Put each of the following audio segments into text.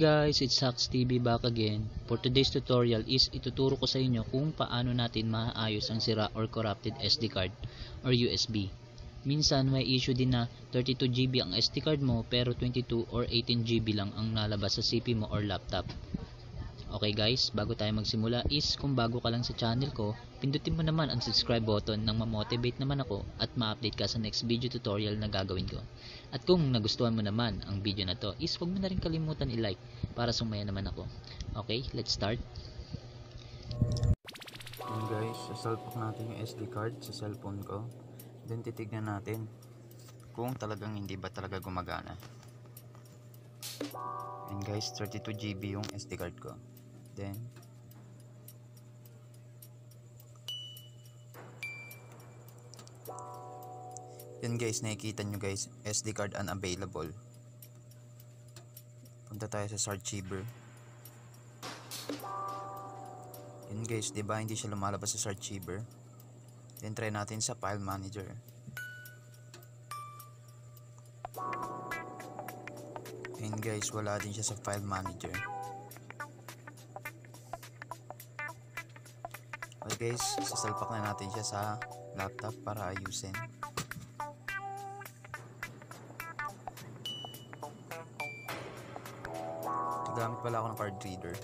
guys, it's HacksTV back again. For today's tutorial is ituturo ko sa inyo kung paano natin maayos ang sira or corrupted SD card or USB. Minsan may issue din na 32GB ang SD card mo pero 22 or 18GB lang ang nalabas sa CP mo or laptop. Okay guys, bago tayo magsimula is kung bago ka lang sa channel ko, pindutin mo naman ang subscribe button nang ma-motivate naman ako at ma-update ka sa next video tutorial na gagawin ko. At kung nagustuhan mo naman ang video na to is huwag mo na rin kalimutan i-like para sumaya naman ako. Okay, let's start. Yun guys, sasalpak natin yung SD card sa cellphone ko. Then titignan natin kung talagang hindi ba talaga gumagana. And guys, 32GB yung SD card ko. Then yan guys, nakikita nyo guys, SD card unavailable. Punta tayo sa search-achiever. Yan guys, diba hindi siya lumalabas sa search-achiever. Then try natin sa file manager. Yan guys, wala din siya sa file manager. Okay guys, sasalpak na natin siya sa laptop para ayusin. Nagamit pala ako ng card reader.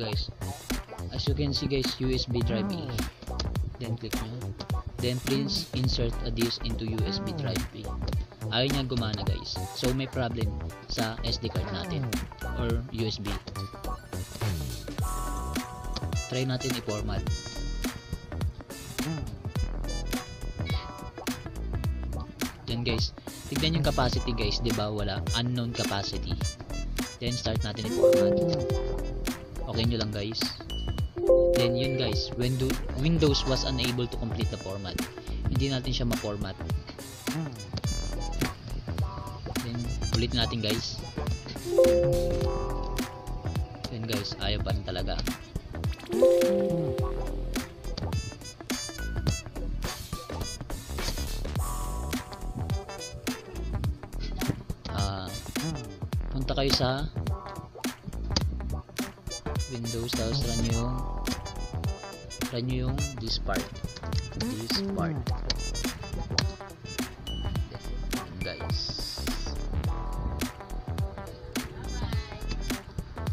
Guys, as you can see guys, USB drive E, then click nyo, then please insert a disk into USB drive E. Ayaw niya gumana guys, so may problem sa SD card natin or USB. Try natin i-format. Then guys, tignan yung capacity guys, diba wala, unknown capacity. Then start natin i-format. Okay nyo lang guys. Then yun guys, Windows was unable to complete the format. Hindi natin siya ma-format. Then ulit natin guys. Then guys, ayaw pa rin talaga. Punta kayo sa Windows, tapos run nyo yung this part guys,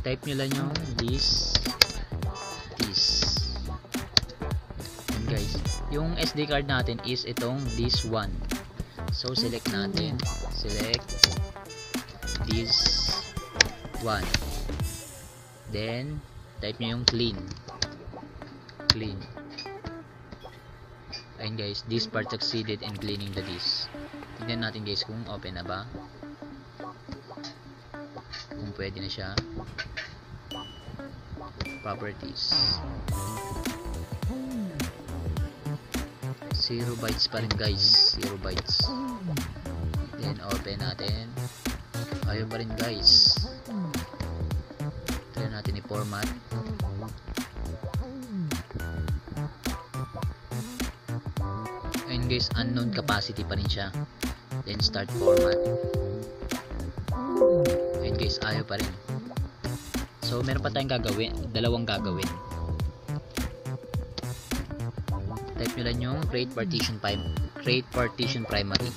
type nyo lang yung this and guys, yung SD card natin is itong this one, so select this one. Then, type nyo yung clean. Ayun guys, this part succeeded in cleaning the disk. Tignan natin guys kung open na ba. Kung pwede na siya. Properties. 0 bytes pa rin guys. 0 bytes. Then, open natin. Ayaw pa rin guys. Natin i-format. Ayun guys, unknown capacity pa rin siya. Then start format. Ayun guys, ayaw pa rin. So meron pa tayong gagawin, dalawang gagawin. Type nyo lang yung create partition primary. Create partition primary.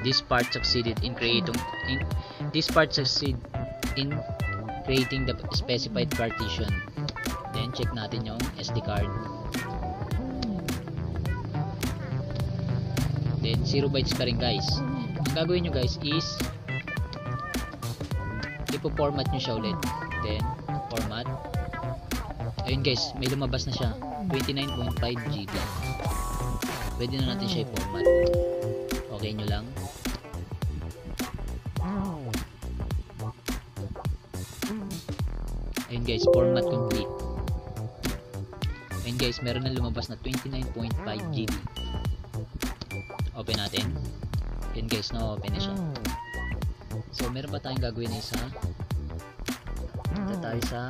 This part succeeded in creating the specified partition. Then check natin yung SD card. Then 0 bytes pa rin guys. Ang gagawin nyo guys is ipo-format nyo siya ulit. Then, format. Ayun guys, may lumabas na siya. 29.5 GB. Pwede na natin siya i-format. Okay nyo lang. Ayun guys, format complete. Ayun guys, meron na lumabas na 29.5 GB. Open natin. Ayun guys, na-open na siya. So, meron pa tayong gagawin na isa. Ito tayo sa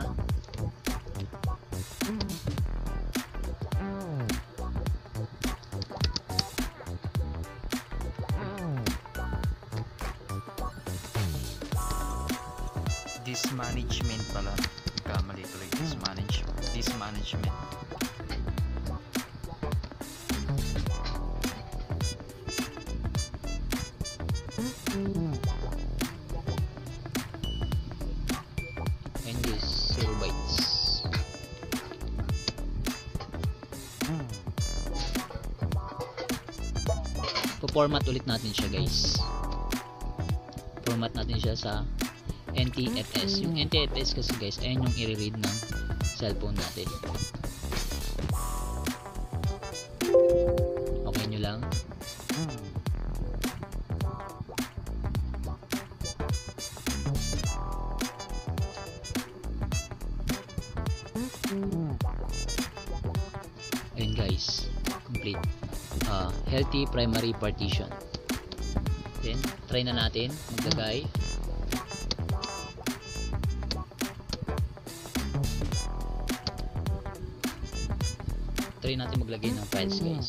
dismanagement pala. Kamali tuloy. Dismanagement. And this 0 bytes. Po-format ulit natin siya guys. Format natin siya sa NTFS. Yung NTFS kasi guys, ayan yung i-read ng cellphone natin. Okay nyo lang. Ayan guys, complete. Healthy primary partition. Then, try na natin maglagay. Try natin maglagay ng files guys.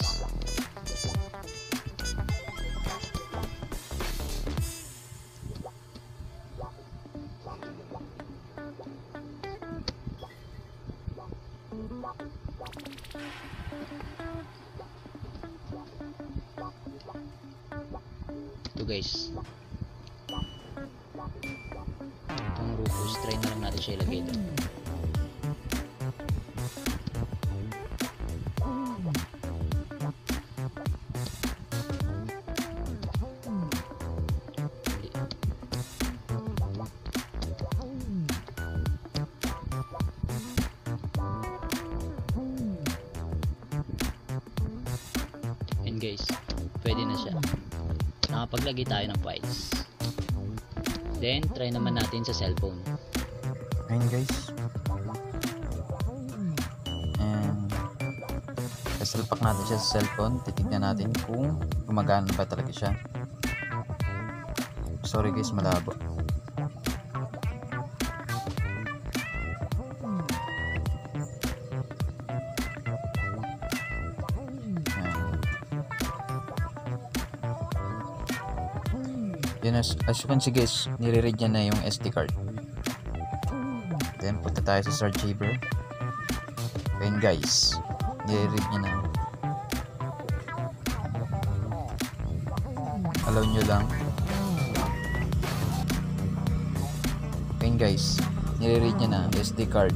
Ito guys. Itong Rufus, try na lang natin siya ilagay doon. Guys, pwede na siya. Nakapaglagay tayo ng files. Then, try naman natin sa cellphone. Ayun guys. Kasalpak natin siya sa cellphone. Titignan natin kung gumagana ba talaga siya. Sorry guys, malabo. Yan, as you can see guys, nire-read niya na yung SD card. Then, punta tayo sa search saver. Ayun guys, nire-read niya na. Allow nyo lang. Ayun guys, nire-read niya na SD card.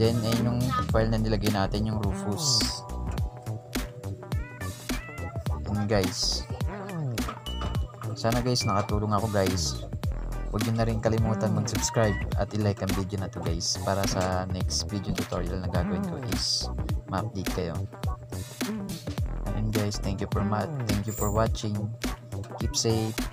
Then, ayun yung file na nilagay natin, yung Rufus. Ayun guys. Sana guys, nakatulong ako guys. Huwag nyo na rin kalimutan mag-subscribe at i-like ang video na to guys, para sa next video tutorial na gagawin ko is ma-update kayo. And guys, thank you for watching. Keep safe.